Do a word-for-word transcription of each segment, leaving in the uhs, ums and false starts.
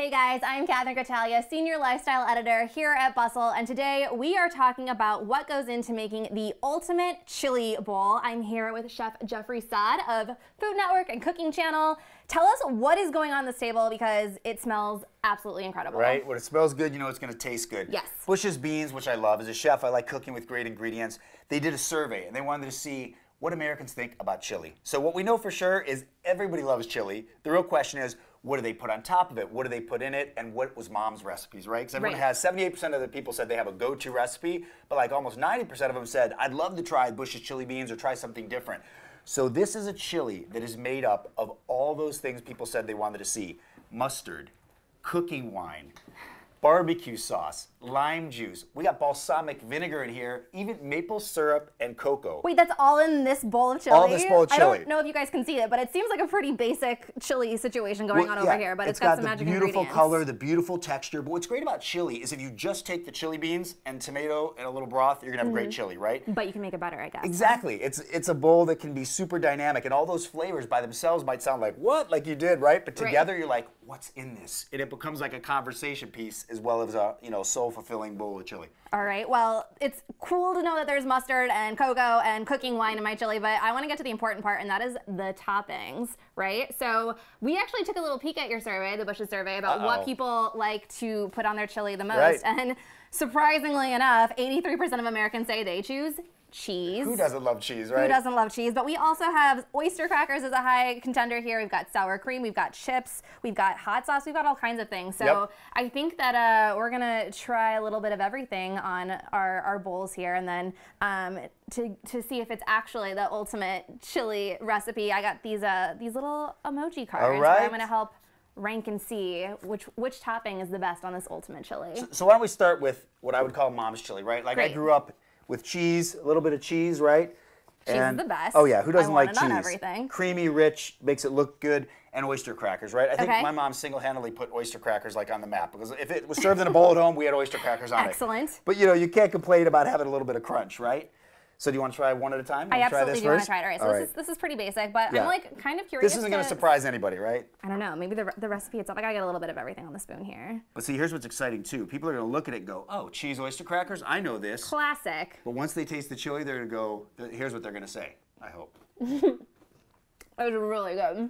Hey guys, I'm Catherine Catalia, Senior Lifestyle Editor here at Bustle, and today we are talking about what goes into making the ultimate chili bowl. I'm here with Chef Jeffrey Saad of Food Network and Cooking Channel. Tell us what is going on this table because it smells absolutely incredible. Right? When it smells good, you know it's going to taste good. Yes. Bush's Beans, which I love. As a chef, I like cooking with great ingredients. They did a survey and they wanted to see what Americans think about chili. So what we know for sure is everybody loves chili. The real question is, what do they put on top of it? What do they put in it? And what was mom's recipes, right? Because everyone right. has, seventy-eight percent of the people said they have a go-to recipe, but like almost ninety percent of them said, I'd love to try Bush's chili beans or try something different. So this is a chili that is made up of all those things people said they wanted to see. Mustard, cooking wine, barbecue sauce, lime juice. We got balsamic vinegar in here, even maple syrup and cocoa. Wait, that's all in this bowl of chili? All in this bowl of chili. I don't know if you guys can see it, but it seems like a pretty basic chili situation going well, on yeah, over here, but it's, it's got, got some magic ingredients. It's got the beautiful color, the beautiful texture, but what's great about chili is if you just take the chili beans and tomato and a little broth, you're gonna have mm-hmm. great chili, right? But you can make it better, I guess. Exactly. It's, it's a bowl that can be super dynamic, and all those flavors by themselves might sound like, what? Like you did, right? But together right. you're like, what's in this? And it becomes like a conversation piece as well as a, you know, soul-fulfilling bowl of chili. All right, well, it's cool to know that there's mustard and cocoa and cooking wine in my chili, but I want to get to the important part, and that is the toppings, right? So we actually took a little peek at your survey, the Bush's survey, about Uh-oh. what people like to put on their chili the most, right. and surprisingly enough, eighty-three percent of Americans say they choose cheese. Who doesn't love cheese, right? Who doesn't love cheese? But we also have oyster crackers as a high contender here. We've got sour cream, we've got chips, we've got hot sauce, we've got all kinds of things. So yep. I think that uh, we're gonna try a little bit of everything on our, our bowls here, and then um, to, to see if it's actually the ultimate chili recipe. I got these uh, these little emoji cards all right. where I'm gonna help rank and see which which topping is the best on this ultimate chili. So, so why don't we start with what I would call mom's chili, right? Like Great. I grew up with cheese, a little bit of cheese, right? Cheese and, is the best. Oh yeah, who doesn't I want like it cheese? On everything. Creamy, rich, makes it look good, and oyster crackers, right? I think okay. my mom single-handedly put oyster crackers like on the map because if it was served in a bowl at home, we had oyster crackers on Excellent. It. Excellent. But you know, you can't complain about having a little bit of crunch, right? So do you want to try one at a time? I absolutely try this do first? want to try it. All right, so All right. This, is, this is pretty basic, but yeah. I'm like kind of curious. This isn't going to surprise anybody, right? I don't know. Maybe the, the recipe itself. I got to get a little bit of everything on the spoon here. But see, here's what's exciting too. People are going to look at it and go, oh, cheese oyster crackers? I know this. Classic. But once they taste the chili, they're going to go, here's what they're going to say, I hope. That was really good.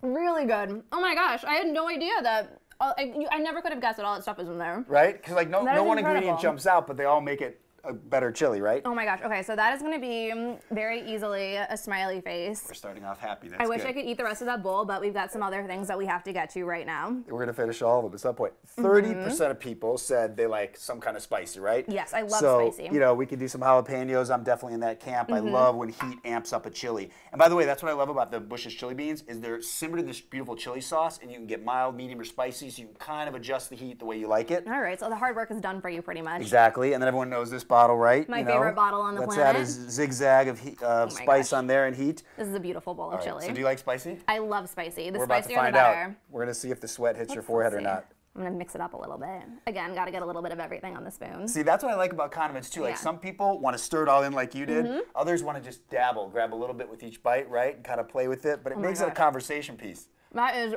Really good. Oh my gosh, I had no idea that, all, I, you, I never could have guessed that all that stuff was in there. Right? Because like no, no one incredible. ingredient jumps out, but they all make it a better chili, right? Oh my gosh. Okay, so that is going to be very easily a smiley face. We're starting off happy. That's I wish good. I could eat the rest of that bowl, but we've got some other things that we have to get to right now. We're going to finish all of them at some point. thirty percent mm-hmm. of people said they like some kind of spicy, right? Yes, I love so, spicy. You know, we could do some jalapenos. I'm definitely in that camp. Mm-hmm. I love when heat amps up a chili. And by the way, that's what I love about the Bush's chili beans is they're simmered in this beautiful chili sauce, and you can get mild, medium, or spicy, so you can kind of adjust the heat the way you like it. All right, so the hard work is done for you pretty much. Exactly, and then everyone knows this bottle, right? My you favorite know. bottle on the Let's planet. Let's add a zigzag of heat, uh, oh spice gosh. on there and heat. This is a beautiful bowl of right. chili. So do you like spicy? I love spicy. The We're spicier about to find the better. Out. We're going to see if the sweat hits Let's your forehead see. or not. I'm going to mix it up a little bit. Again, got to get a little bit of everything on the spoon. See, that's what I like about condiments too. Like yeah. some people want to stir it all in like you did. Mm-hmm. Others want to just dabble, grab a little bit with each bite, right? And kind of play with it, but it oh makes it a conversation piece. That is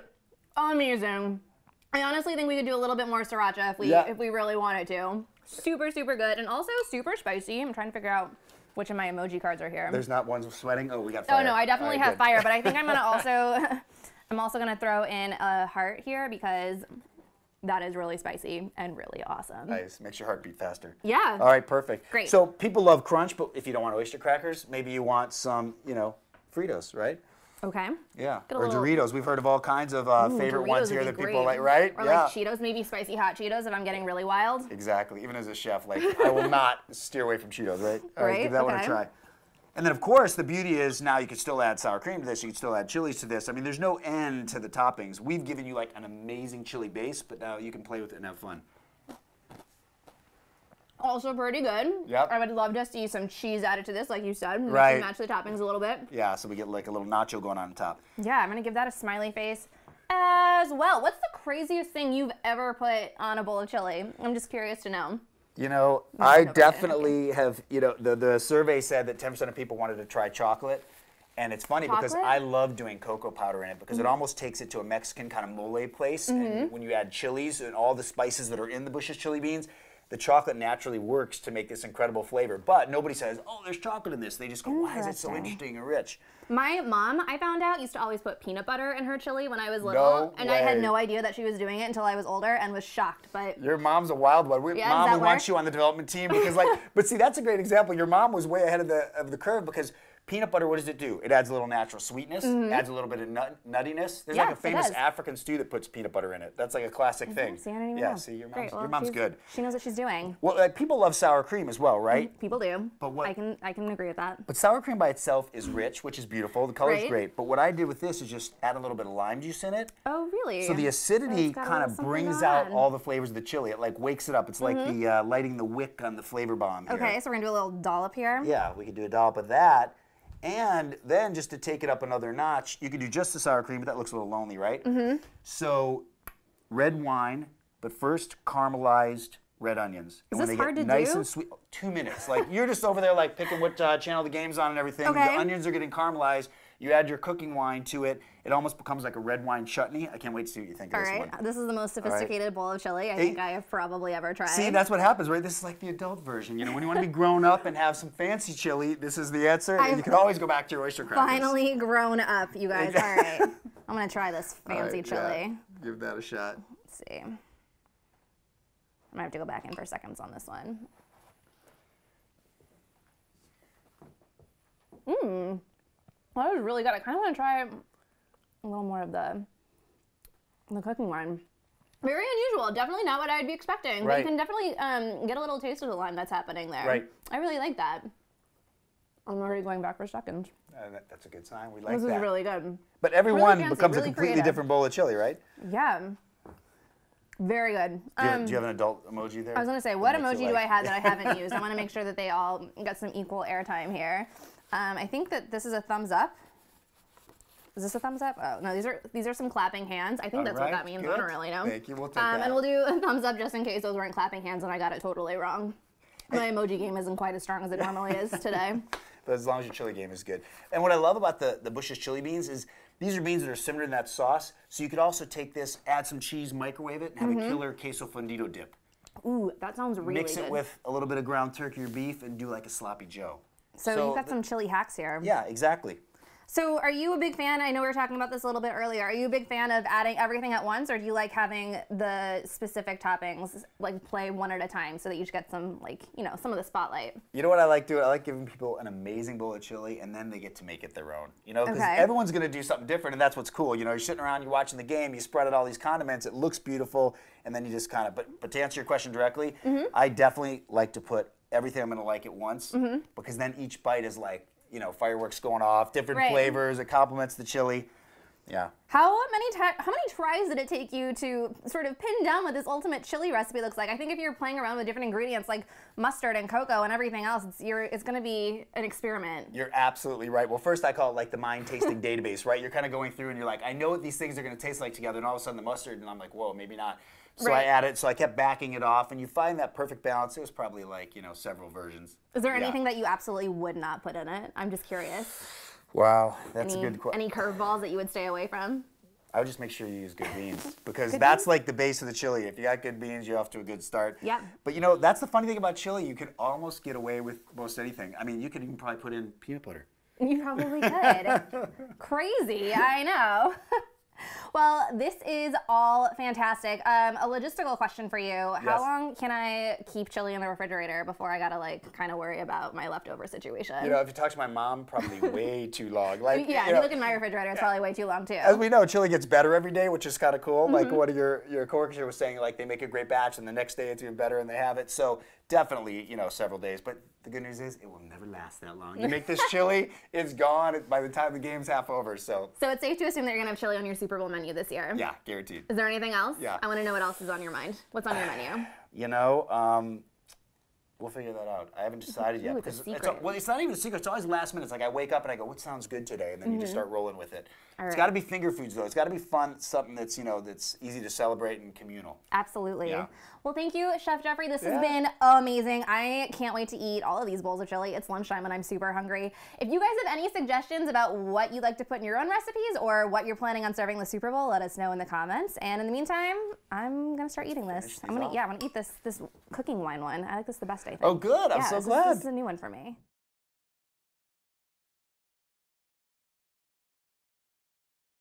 amazing. I honestly think we could do a little bit more sriracha if we yeah. if we really wanted to. Super, super good, and also super spicy. I'm trying to figure out which of my emoji cards are here. There's not ones sweating? Oh, we got fire. Oh, no, I definitely right, have good. fire, but I think I'm gonna also, I'm also gonna throw in a heart here because that is really spicy and really awesome. Nice, makes your heart beat faster. Yeah. All right, perfect. Great. So people love crunch, but if you don't want oyster crackers, maybe you want some, you know, Fritos, right? Okay. Yeah. Or little... Doritos. We've heard of all kinds of uh, Ooh, favorite Doritos ones here that great. people like, right? Or yeah. like Cheetos, maybe spicy hot Cheetos if I'm getting really wild. Exactly. Even as a chef, like I will not steer away from Cheetos, right? All right. right? Give that okay. one a try. And then, of course, the beauty is now you can still add sour cream to this. You can still add chilies to this. I mean, there's no end to the toppings. We've given you like an amazing chili base, but now you can play with it and have fun. Also pretty good. Yep. I would love to see some cheese added to this, like you said. Right. You can match the toppings a little bit. Yeah, so we get like a little nacho going on top. Yeah, I'm gonna give that a smiley face as well. What's the craziest thing you've ever put on a bowl of chili? I'm just curious to know. You know, I definitely have, you know, the, the survey said that ten percent of people wanted to try chocolate. And it's funny chocolate? Because I love doing cocoa powder in it because mm-hmm. it almost takes it to a Mexican kind of mole place. Mm-hmm. And when you add chilies and all the spices that are in the Bush's chili beans, the chocolate naturally works to make this incredible flavor. But nobody says, oh, there's chocolate in this. They just go, why is it so interesting and rich? My mom, I found out, used to always put peanut butter in her chili when I was little. No and way. I had no idea that she was doing it until I was older and was shocked. But your mom's a wild one. We, yeah, mom, we want you on the development team. Because, like, but see, that's a great example. Your mom was way ahead of the, of the curve because peanut butter, what does it do? It adds a little natural sweetness, mm-hmm. adds a little bit of nut nuttiness. There's yes, like a famous African stew that puts peanut butter in it. That's like a classic I thing. See, I don't even yeah, know. see, your mom's, well, your mom's good. She knows what she's doing. Well, like, people love sour cream as well, right? Mm-hmm. People do. But what I can I can agree with that. But sour cream by itself is rich, which is beautiful. The color's right? great. But what I did with this is just add a little bit of lime juice in it. Oh, really? So the acidity kind of brings on. out all the flavors of the chili. It like wakes it up. It's mm-hmm. like the uh, lighting the wick on the flavor bomb here. Okay, so we're gonna do a little dollop here. Yeah, we could do a dollop of that. And then just to take it up another notch, you can do just the sour cream, but that looks a little lonely, right? Mm-hmm. So red wine, but first caramelized red onions. Is this hard to do? Nice and sweet. Oh, two minutes. Like you're just over there, like picking what uh, channel the game's on and everything. Okay. The onions are getting caramelized. You add your cooking wine to it. It almost becomes like a red wine chutney. I can't wait to see what you think of this one. All right, this is the most sophisticated bowl of chili I think I have probably ever tried. See, that's what happens, right? This is like the adult version. You know, when you want to be grown up and have some fancy chili, this is the answer. And you can always go back to your oyster crackers. Finally grown up, you guys. All right, I'm gonna try this fancy chili. Give that a shot. Let's see. I'm gonna have to go back in for seconds on this one. Mmm. That was really good. I kind of want to try a little more of the the cooking wine. Very unusual. Definitely not what I'd be expecting. Right. But you can definitely um, get a little taste of the lime that's happening there. Right. I really like that. I'm already going back for seconds. Uh, that, that's a good sign. We like this that. This is really good. But every really one fancy, becomes really a completely creative. different bowl of chili, right? Yeah. Very good. Um, do, you, do you have an adult emoji there? I was going to say, what emoji do like? I have that I haven't used? I want to make sure that they all got some equal airtime here. Um, I think that this is a thumbs up. Is this a thumbs up? Oh no, these are these are some clapping hands. I think All that's right, what that means. Good. I don't really know. Thank you. We'll take um, that. And we'll do a thumbs up just in case those weren't clapping hands and I got it totally wrong. My emoji game isn't quite as strong as it normally is today. But as long as your chili game is good. And what I love about the the Bush's chili beans is these are beans that are simmered in that sauce. So you could also take this, add some cheese, microwave it, and have mm-hmm. a killer queso fundido dip. Ooh, that sounds really Mix good. Mix it with a little bit of ground turkey or beef and do like a sloppy Joe. So, so you've got the, some chili hacks here. Yeah, exactly. So are you a big fan, I know we were talking about this a little bit earlier, are you a big fan of adding everything at once, or do you like having the specific toppings like play one at a time so that you get some, like, you know, some of the spotlight? You know what I like doing? I like giving people an amazing bowl of chili and then they get to make it their own. You know, because okay. everyone's going to do something different and that's what's cool. You know, you're sitting around, you're watching the game, you spread out all these condiments, it looks beautiful, and then you just kind of, but, but to answer your question directly, mm-hmm. I definitely like to put everything I'm going to like at once mm-hmm. because then each bite is like, you know, fireworks going off, different right. flavors, it complements the chili. Yeah. How many how many tries did it take you to sort of pin down what this ultimate chili recipe looks like? I think if you're playing around with different ingredients like mustard and cocoa and everything else, it's, you're, it's going to be an experiment. You're absolutely right. Well, first I call it like the mind tasting database, right? You're kind of going through and you're like, I know what these things are going to taste like together, and all of a sudden the mustard, and I'm like, whoa, maybe not. So right. I add it, so I kept backing it off, and you find that perfect balance. It was probably like, you know, several versions. Is there yeah. anything that you absolutely would not put in it? I'm just curious. Wow, that's any, a good question. Any curveballs that you would stay away from? I would just make sure you use good beans, because good that's beans? Like the base of the chili. If you got good beans, you're off to a good start. Yeah. But you know, that's the funny thing about chili. You can almost get away with most anything. I mean, you could even probably put in peanut butter. You probably could. Crazy, I know. Well, this is all fantastic. Um, a logistical question for you. Yes. How long can I keep chili in the refrigerator before I gotta like kind of worry about my leftover situation? You know, if you talk to my mom, probably way too long. Like, yeah, you if know, you look in my refrigerator, it's yeah. probably way too long too. As we know, chili gets better every day, which is kind of cool. Mm-hmm. Like one of your, your coworkers was saying, like they make a great batch and the next day it's even better and they have it. So definitely, you know, several days. But the good news is it will never last that long. You make this chili, it's gone by the time the game's half over. So So it's safe to assume that you're gonna have chili on your Super Bowl menu this year. Yeah, guaranteed. Is there anything else? Yeah. I want to know what else is on your mind. What's on your menu? You know, um, We'll figure that out. I haven't decided yet. It's it's a, well, it's not even a secret. It's always last minute. It's like I wake up and I go, what sounds good today? And then mm-hmm. you just start rolling with it. All it's right. got to be finger foods, though. It's got to be fun, something that's, you know, that's easy to celebrate and communal. Absolutely. Yeah. Well, thank you, Chef Jeffrey. This yeah. has been amazing. I can't wait to eat all of these bowls of chili. It's lunchtime and I'm super hungry. If you guys have any suggestions about what you'd like to put in your own recipes or what you're planning on serving the Super Bowl, let us know in the comments. And in the meantime, I'm going to start eating this. I'm gonna, yeah, I'm going to eat this, this cooking wine one. I like this the best. Oh, good. I'm yeah, so this glad. Is, this is a new one for me.